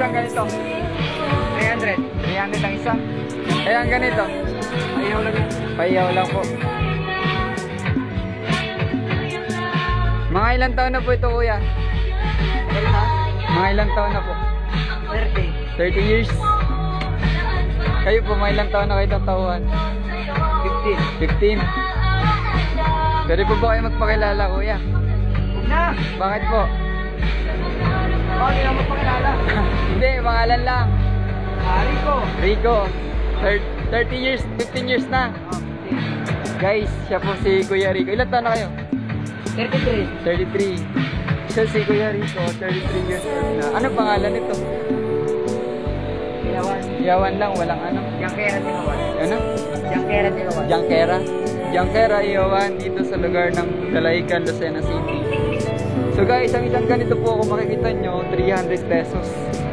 isang ganito. 300. 300 ang isa. Ayan, ganito. Payaw lang. Payaw lang po. Mga ilang taon na po ito, kuya? Mga ilang taon na po? 30. 30 years. Kayo po, mga ilang taon na kayo tatauhan? 15. 15. Pwede po ba kayo magpakilala, kuya? Na! Bakit po? Hindi lang magpakilala. Hindi, pangalan lang. Rico. Rico. 30 years, 15 years na. Guys, siya po si Kuya Rico. Ilan taon na kayo? 33. Siya si Kuya Rico, 33 years old na. Ano pangalan nito? Yawan. Yawan lang, walang ano. Jankera Tinawan. Ano? Jankera Tinawan. Jankera. Jankera Yawan dito sa lugar ng Dalahican, Lucena City. So guys, ang isang ganito po kung makikita nyo, 300 pesos.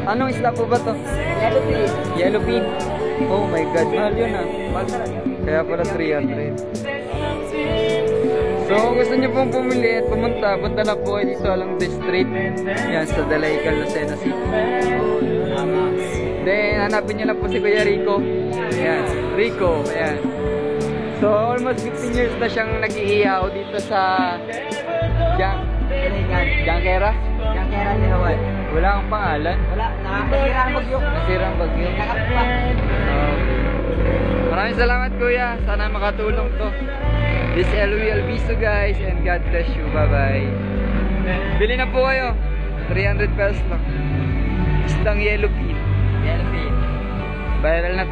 Anong isla po ba to? Yellowfin. Yellowfin. Oh my god, mahal yun ah. Kaya pala 300. So kung gusto nyo pong pumili at pumunta, punta na po dito along the street. Yan, sa Dalahican, Lucena City. Then, hanapin nyo lang po si Kuya Rico. Yan, Rico. Ayan. So almost 15 years na siyang nag-iihaw dito sa... Yan. Jankera? Jankera ni Hawaii. Wala akong pangalan? Wala. Nakakasira ang bagyo. Nakakasira ang bagyo. Maraming salamat kuya. Sana makatulong to. This LVL Viso guys. And God bless you. Bye bye. Bili na po kayo. 300 pesos lang. Isdang yellow pin. Viral na to.